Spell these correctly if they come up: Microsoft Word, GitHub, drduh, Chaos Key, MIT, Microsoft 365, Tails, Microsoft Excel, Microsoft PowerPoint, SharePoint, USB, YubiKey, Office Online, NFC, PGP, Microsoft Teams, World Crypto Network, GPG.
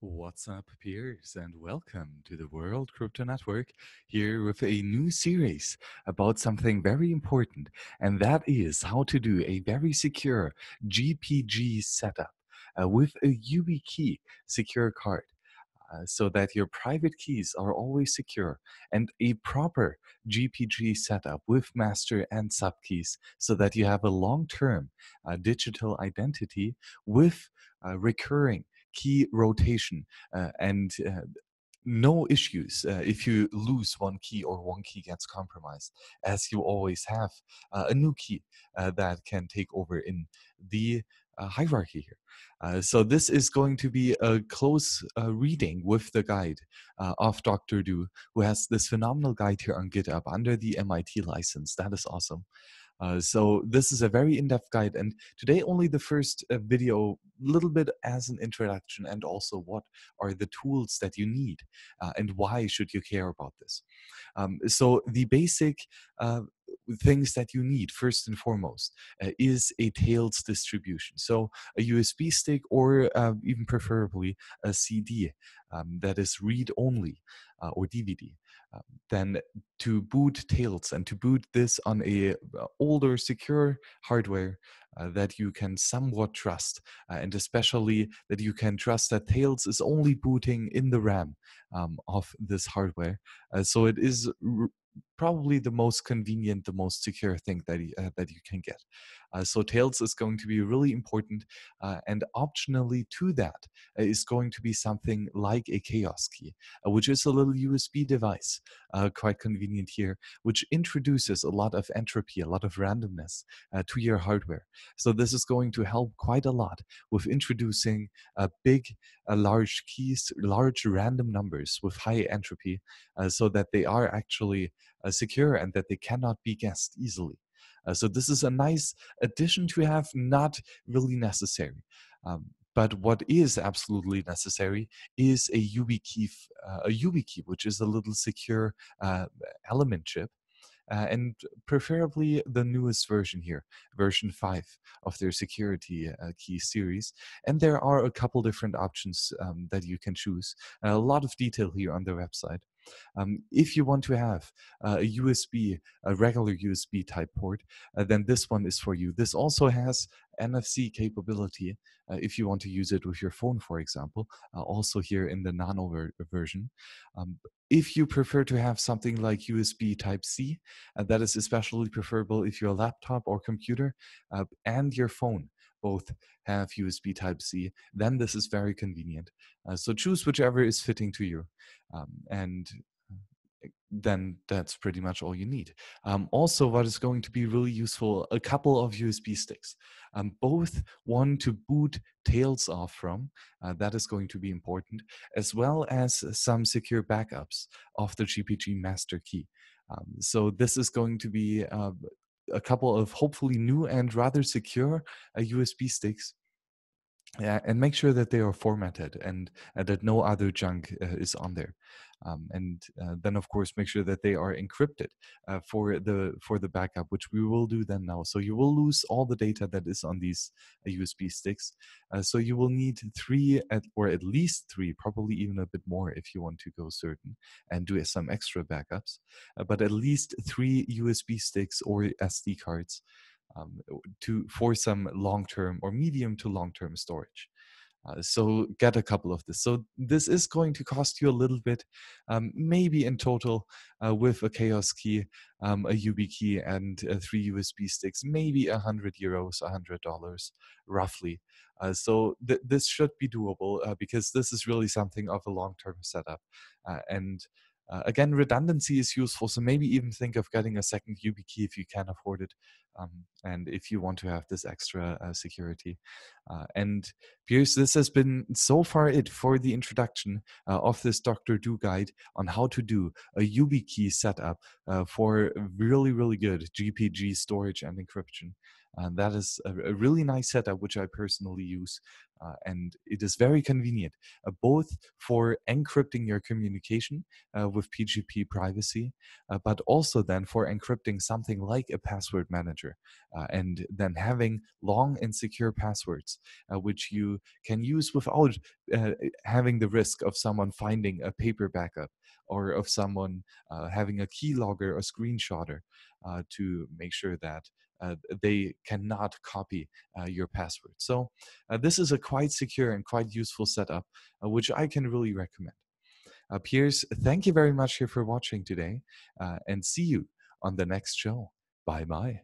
What's up, peers, and welcome to the World Crypto Network, here with a new series about something very important, and that is how to do a very secure GPG setup with a YubiKey secure card, so that your private keys are always secure, and a proper GPG setup with master and subkeys, so that you have a long-term digital identity with recurring key rotation and no issues if you lose one key or one key gets compromised, as you always have a new key that can take over in the hierarchy here. So this is going to be a close reading with the guide of drduh, who has this phenomenal guide here on GitHub under the MIT license. That is awesome. So this is a very in-depth guide, and today only the first video, little bit as an introduction, and also what are the tools that you need and why should you care about this. So the basic things that you need first and foremost is a Tails distribution. So a USB stick, or even preferably a CD that is read-only or DVD. Then to boot Tails, and to boot this on a older secure hardware that you can somewhat trust, and especially that you can trust that Tails is only booting in the RAM of this hardware. So it is probably the most convenient, the most secure thing that you can get. So Tails is going to be really important, and optionally to that is going to be something like a Chaos Key, which is a little USB device, quite convenient here, which introduces a lot of entropy, a lot of randomness to your hardware. So this is going to help quite a lot with introducing large keys, large random numbers with high entropy, so that they are actually secure and that they cannot be guessed easily. So this is a nice addition to have, not really necessary. But what is absolutely necessary is a YubiKey, which is a little secure element chip, and preferably the newest version here, version 5 of their security key series. And there are a couple different options that you can choose. A lot of detail here on their website. If you want to have a USB, a regular USB type port, then this one is for you. This also has NFC capability if you want to use it with your phone, for example, also here in the nano version. If you prefer to have something like USB type C, that is especially preferable if your laptop or computer and your phone both have USB type C, then this is very convenient. So choose whichever is fitting to you. And then that's pretty much all you need. Also, what is going to be really useful, a couple of USB sticks, both one to boot Tails off from, that is going to be important, as well as some secure backups of the GPG master key. So this is going to be a couple of hopefully new and rather secure USB sticks. And make sure that they are formatted and that no other junk is on there. And then, of course, make sure that they are encrypted for the backup, which we will do then now. So you will lose all the data that is on these USB sticks. So you will need at least three, probably even a bit more if you want to go certain and do some extra backups. But at least 3 USB sticks or SD cards for some long-term or medium to long-term storage. So get a couple of this. So this is going to cost you a little bit, maybe in total with a Chaos Key, a YubiKey, and 3 USB sticks, maybe €100, $100 roughly. So this should be doable because this is really something of a long-term setup. Again, redundancy is useful, so maybe even think of getting a second YubiKey if you can afford it, and if you want to have this extra security. And peers, this has been so far it for the introduction of this drduh guide on how to do a YubiKey setup for really, really good GPG storage and encryption. That is a really nice setup, which I personally use And it is very convenient, both for encrypting your communication with PGP privacy, but also then for encrypting something like a password manager, and then having long and secure passwords, which you can use without having the risk of someone finding a paper backup or of someone having a keylogger or screenshotter to make sure that they cannot copy your password. So this is a quite secure and quite useful setup, which I can really recommend. Piers, thank you very much here for watching today, and see you on the next show. Bye-bye.